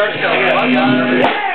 Churchill.